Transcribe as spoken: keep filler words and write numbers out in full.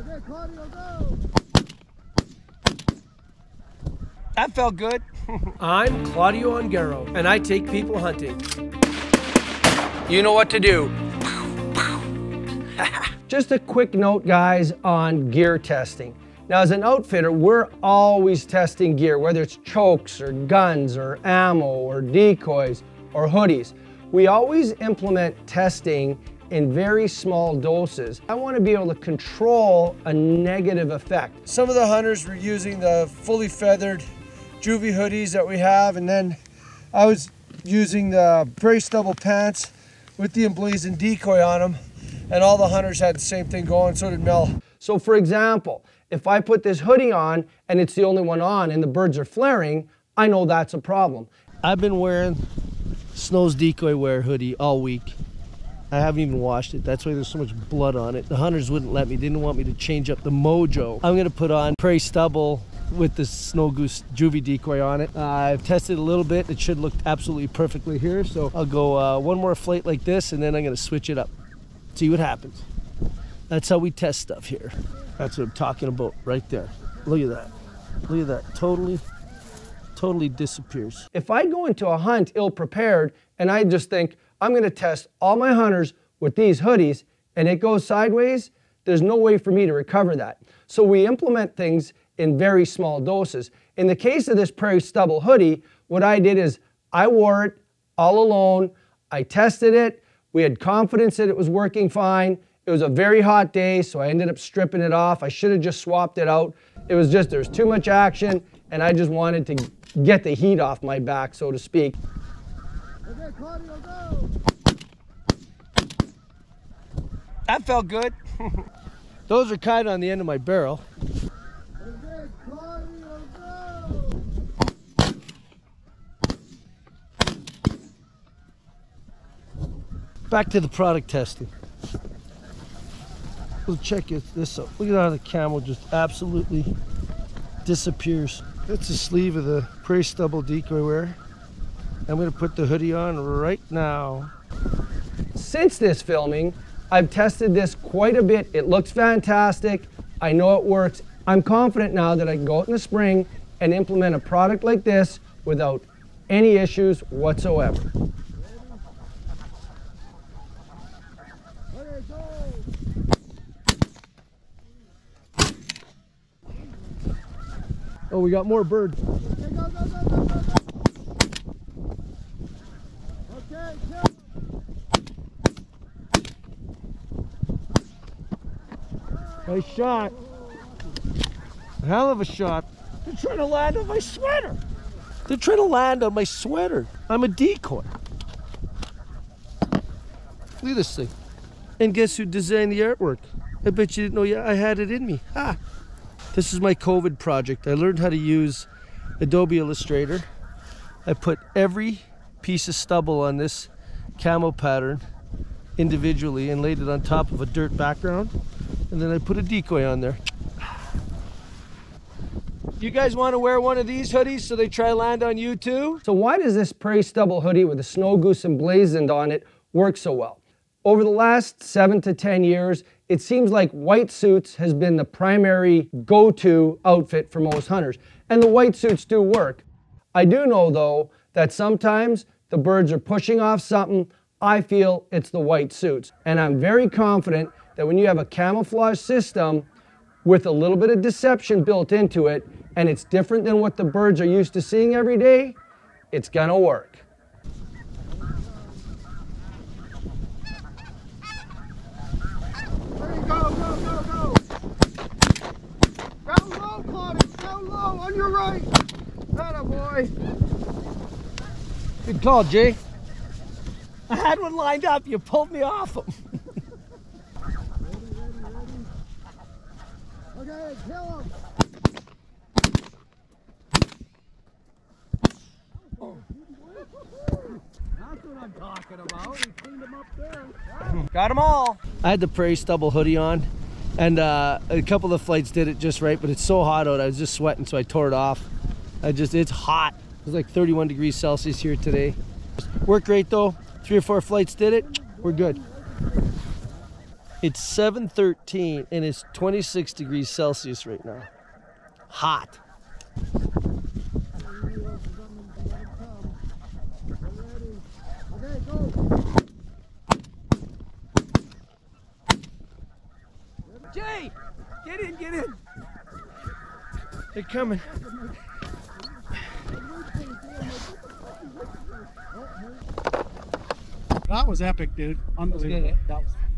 Okay, Claudio, go! That felt good. I'm Claudio Ongaro, and I take people hunting. You know what to do. Just a quick note, guys, on gear testing. Now, as an outfitter, we're always testing gear, whether it's chokes or guns or ammo or decoys or hoodies. We always implement testing in very small doses. I want to be able to control a negative effect. Some of the hunters were using the fully feathered juvie hoodies that we have, and then I was using the Prairie Stubble pants with the emblazoned decoy on them, and all the hunters had the same thing going, so did Mel. So for example, if I put this hoodie on and it's the only one on and the birds are flaring, I know that's a problem. I've been wearing Snow's Decoy Wear hoodie all week. I haven't even washed it. That's why there's so much blood on it. The hunters wouldn't let me. They didn't want me to change up the mojo. I'm gonna put on Prairie Stubble with the Snow Goose juvie decoy on it. Uh, I've tested a little bit. It should look absolutely perfectly here. So I'll go uh, one more flight like this, and then I'm gonna switch it up. See what happens. That's how we test stuff here. That's what I'm talking about right there. Look at that. Look at that. Totally, totally disappears. If I go into a hunt ill-prepared and I just think, I'm gonna test all my hunters with these hoodies, and it goes sideways, there's no way for me to recover that. So we implement things in very small doses. In the case of this Prairie Stubble hoodie, what I did is I wore it all alone, I tested it, we had confidence that it was working fine. It was a very hot day, so I ended up stripping it off. I should have just swapped it out. It was just, there was too much action, and I just wanted to get the heat off my back, so to speak. Okay, Claudio, go! That felt good. Those are kind of on the end of my barrel. Okay, Claudio, go! Back to the product testing. We'll check this out. Look at how the camel just absolutely disappears. That's the sleeve of the Prairie Stubble decoy wear. I'm gonna put the hoodie on right now. Since this filming, I've tested this quite a bit. It looks fantastic. I know it works. I'm confident now that I can go out in the spring and implement a product like this without any issues whatsoever. Oh, we got more birds. Okay, go, go, go, go, go. Okay, go. Nice shot. Hell of a shot. They're trying to land on my sweater. They're trying to land on my sweater. I'm a decoy. Look at this thing. And guess who designed the artwork? I bet you didn't know yeah, I had it in me. Ha! This is my COVID project. I learned how to use Adobe Illustrator. I put every piece of stubble on this camo pattern individually and laid it on top of a dirt background. And then I put a decoy on there. You guys want to wear one of these hoodies so they try land on you too? So why does this Prairie Stubble hoodie with a Snow Goose emblazoned on it work so well? Over the last seven to ten years, it seems like white suits has been the primary go-to outfit for most hunters. And the white suits do work. I do know though, that sometimes the birds are pushing off something, I feel it's the white suits. And I'm very confident that when you have a camouflage system with a little bit of deception built into it, and it's different than what the birds are used to seeing every day, it's gonna work. On your right, attaboy. Good call, Jay. I had one lined up. You pulled me off him. Ready, ready, ready. Okay, kill him. Oh. That's what I'm talking about. We cleaned him up there. Wow. Got them all. I had the Prairie Stubble hoodie on. And uh, a couple of flights did it just right, but it's so hot out, I was just sweating, so I tore it off. I just, it's hot. It's like thirty-one degrees Celsius here today. Worked great though. Three or four flights did it. We're good. It's seven thirteen and it's twenty-six degrees Celsius right now. Hot. Jay, get in, get in. They're coming. That was epic, dude. Unbelievable. That was